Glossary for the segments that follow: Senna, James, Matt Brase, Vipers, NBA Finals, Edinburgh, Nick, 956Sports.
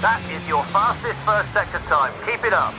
That is your fastest first sector time. Keep it up.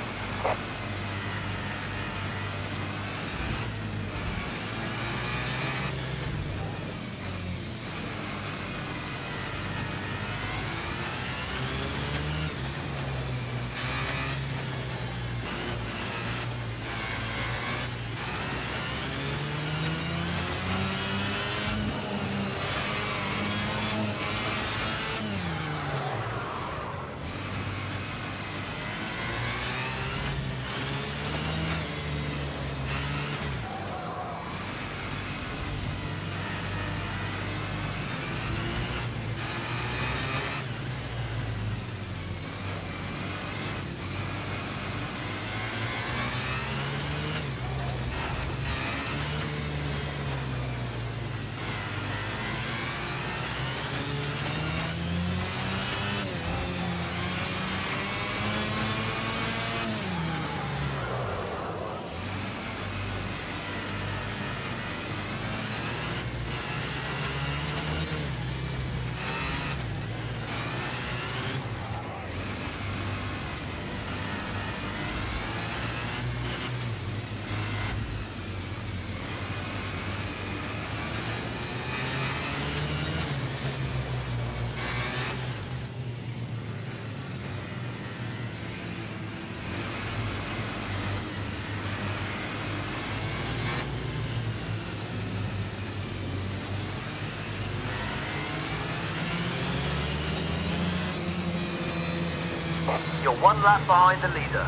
You're one lap behind the leader.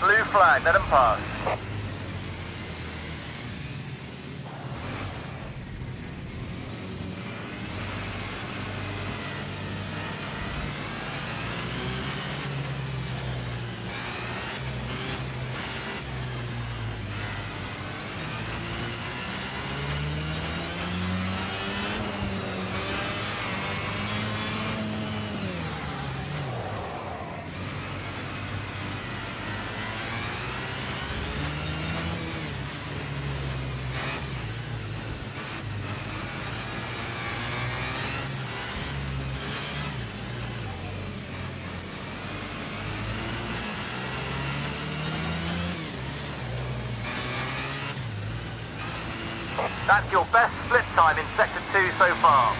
Blue flag, let him pass. That's your best split time in Sector 2 so far.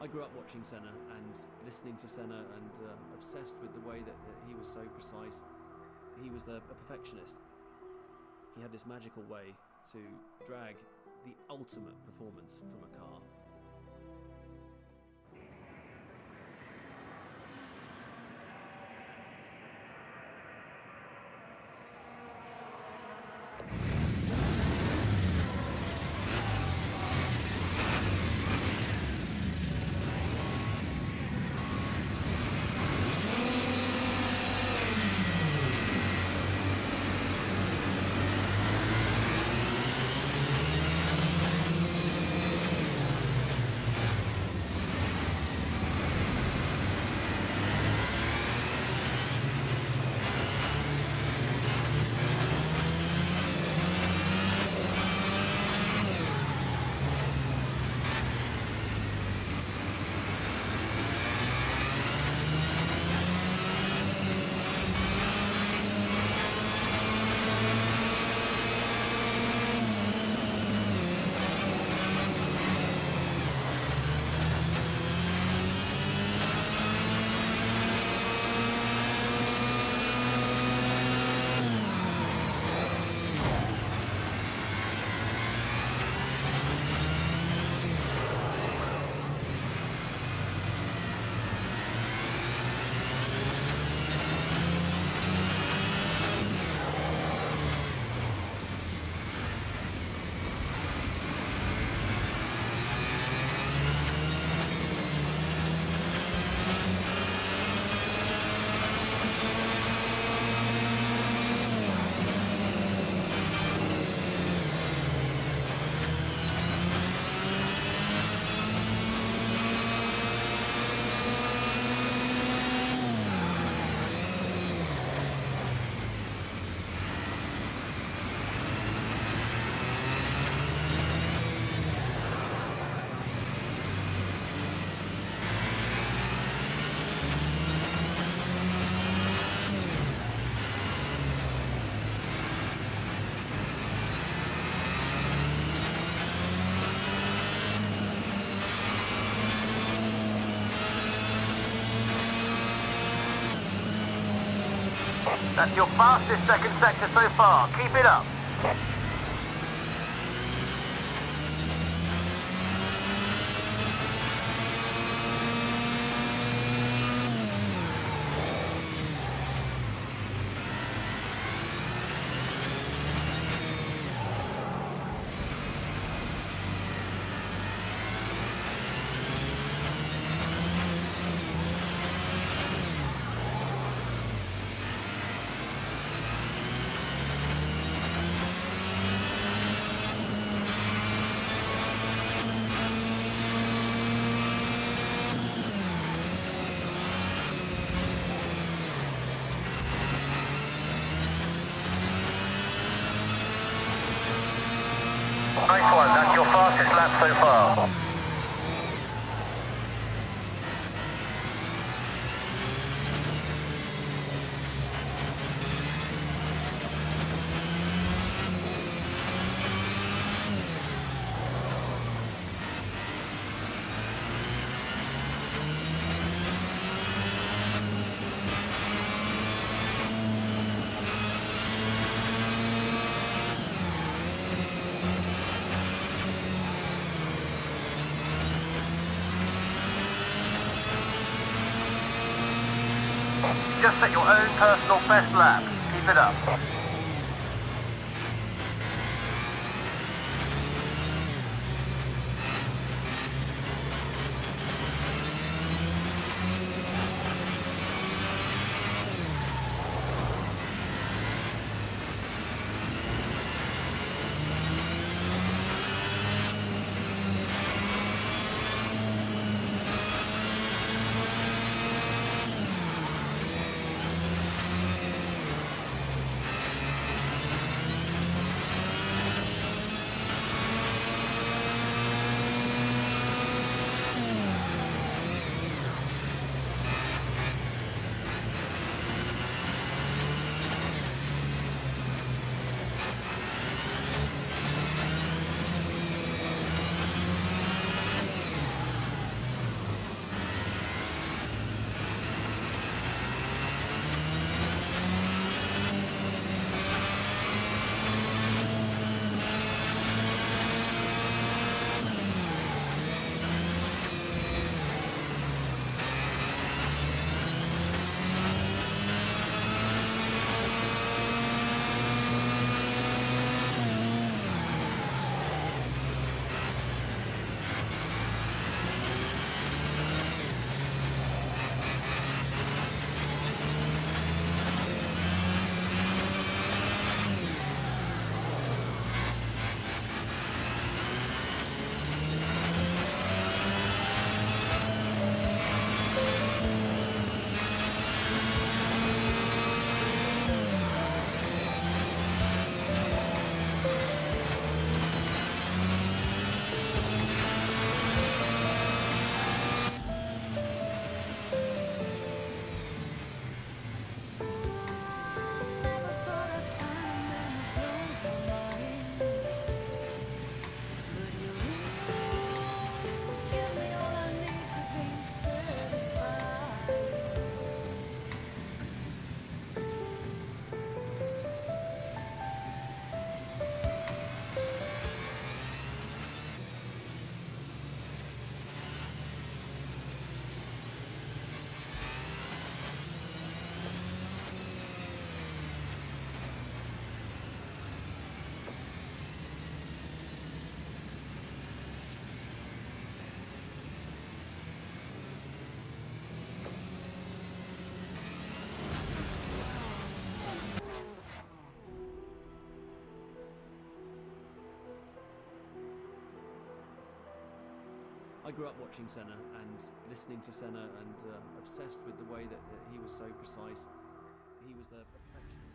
I grew up watching Senna and listening to Senna and obsessed with the way that he was so precise. He was a perfectionist. He had this magical way to drag the ultimate performance from a car. That's your fastest second sector so far. Keep it up. Nice one, that's your fastest lap so far. Just set your own personal best lap. Keep it up. I grew up watching Senna and listening to Senna, and obsessed with the way that he was so precise. He was the perfectionist.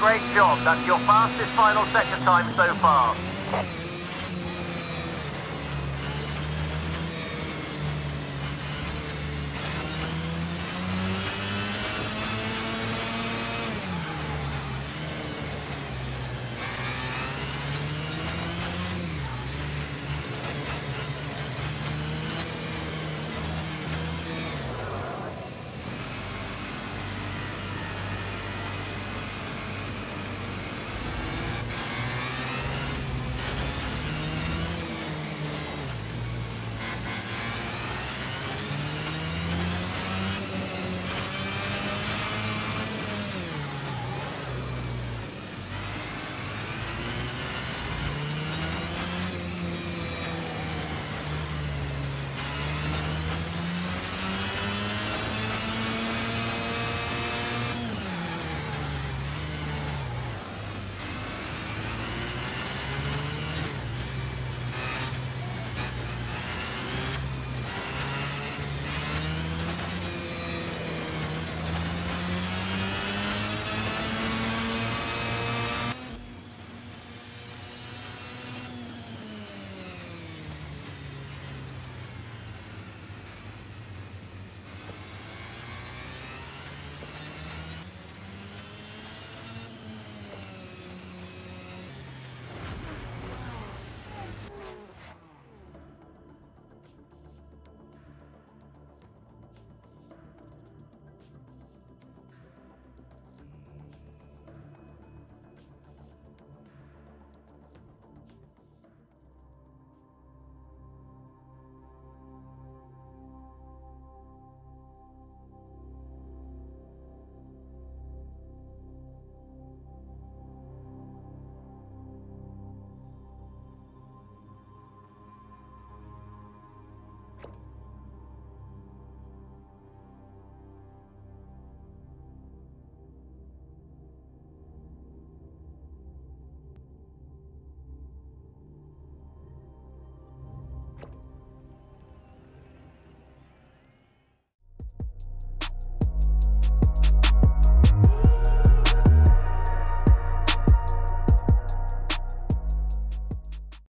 Great job. That's your fastest final sector time so far.